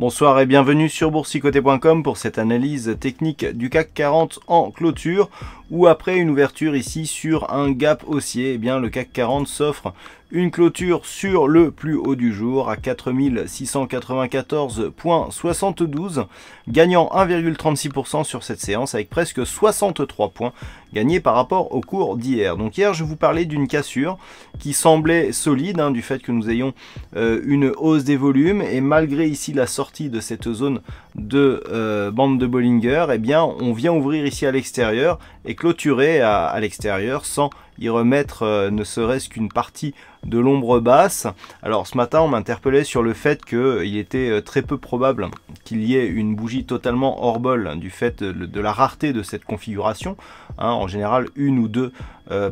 Bonsoir et bienvenue sur Boursikoter.com pour cette analyse technique du CAC 40 en clôture, où après une ouverture ici sur un gap haussier, eh bien le CAC 40 s'offre une clôture sur le plus haut du jour à 4694,72, gagnant 1,36% sur cette séance avec presque 63 points gagnés par rapport au cours d'hier. Donc hier, je vous parlais d'une cassure qui semblait solide, du fait que nous ayons une hausse des volumes, et malgré ici la sortie de cette zone de bande de Bollinger, eh bien on vient ouvrir ici à l'extérieur et clôturer à l'extérieur sans y remettre ne serait-ce qu'une partie de l'ombre basse. Alors ce matin, on m'interpellait sur le fait qu'il était très peu probable qu'il y ait une bougie totalement hors bol, du fait de la rareté de cette configuration, en général une ou deux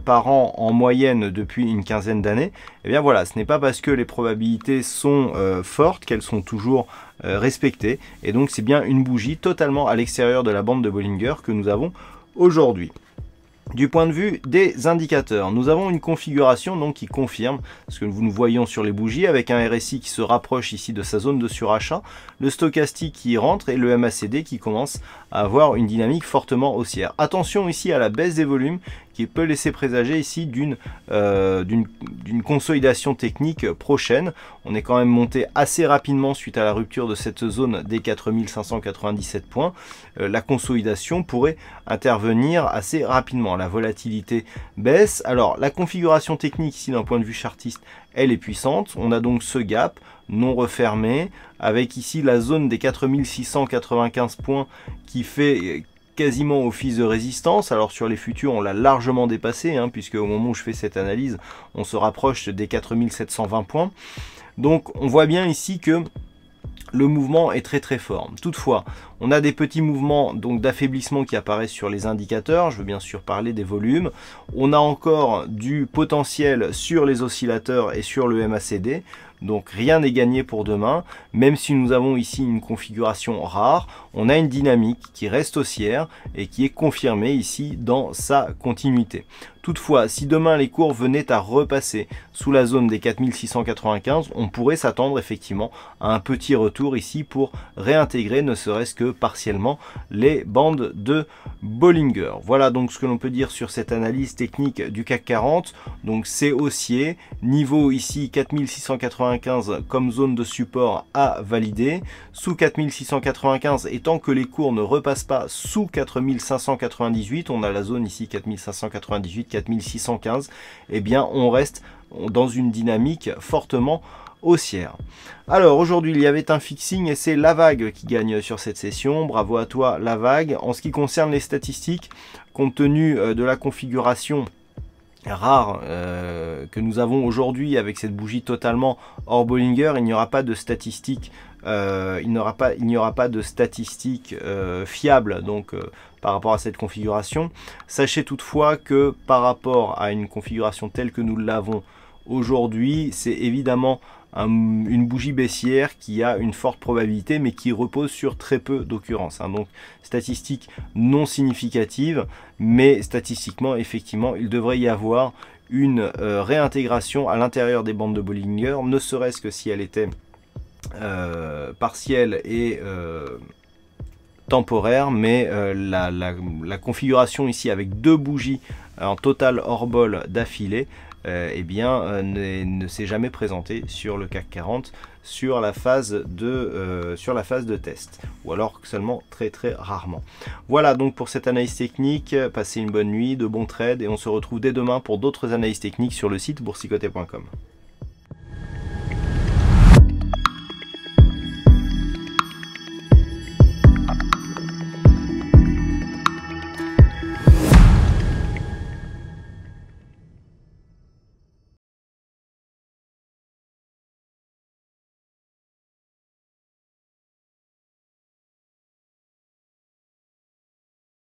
par an en moyenne depuis une quinzaine d'années. Et bien voilà, ce n'est pas parce que les probabilités sont fortes qu'elles sont toujours respectées, et donc c'est bien une bougie totalement à l'extérieur de la bande de Bollinger que nous avons aujourd'hui. Du point de vue des indicateurs, nous avons une configuration donc qui confirme ce que nous voyons sur les bougies, avec un RSI qui se rapproche ici de sa zone de surachat, le stochastique qui rentre et le MACD qui commence à avoir une dynamique fortement haussière. Attention ici à la baisse des volumes qui peut laisser présager ici d'une consolidation technique prochaine. On est quand même monté assez rapidement suite à la rupture de cette zone des 4597 points. La consolidation pourrait intervenir assez rapidement. La volatilité baisse. Alors la configuration technique ici d'un point de vue chartiste, elle est puissante. On a donc ce gap non refermé avec ici la zone des 4695 points qui fait quasiment office de résistance. Alors sur les futurs, on l'a largement dépassé, puisque au moment où je fais cette analyse, on se rapproche des 4720 points. Donc on voit bien ici que le mouvement est très fort. Toutefois, on a des petits mouvements donc d'affaiblissement qui apparaissent sur les indicateurs. Je veux bien sûr parler des volumes. On a encore du potentiel sur les oscillateurs et sur le MACD. Donc rien n'est gagné pour demain, même si nous avons ici une configuration rare. On a une dynamique qui reste haussière et qui est confirmée ici dans sa continuité. Toutefois, si demain les cours venaient à repasser sous la zone des 4695, on pourrait s'attendre effectivement à un petit retour ici pour réintégrer ne serait-ce que partiellement les bandes de Bollinger. Voilà donc ce que l'on peut dire sur cette analyse technique du CAC 40. Donc c'est haussier, niveau ici 4695 comme zone de support à valider, sous 4695, et tant que les cours ne repassent pas sous 4598, on a la zone ici 4598, 4615, et bien on reste dans une dynamique fortement haussière. Alors aujourd'hui, il y avait un fixing et c'est la vague qui gagne sur cette session. Bravo à toi la vague. En ce qui concerne les statistiques, compte tenu de la configuration rare que nous avons aujourd'hui avec cette bougie totalement hors Bollinger, il n'y aura pas de statistiques fiables donc par rapport à cette configuration. Sachez toutefois que par rapport à une configuration telle que nous l'avons aujourd'hui, c'est évidemment une bougie baissière qui a une forte probabilité mais qui repose sur très peu d'occurrences. Donc statistiques non significatives, mais statistiquement effectivement il devrait y avoir une réintégration à l'intérieur des bandes de Bollinger, ne serait-ce que si elle était partielle et temporaire, mais la configuration ici avec deux bougies en total hors bol d'affilée ne s'est jamais présenté sur le CAC 40 sur la phase de test, ou alors seulement très rarement. Voilà donc pour cette analyse technique. Passez une bonne nuit, de bons trades, et on se retrouve dès demain pour d'autres analyses techniques sur le site Boursikoter.com.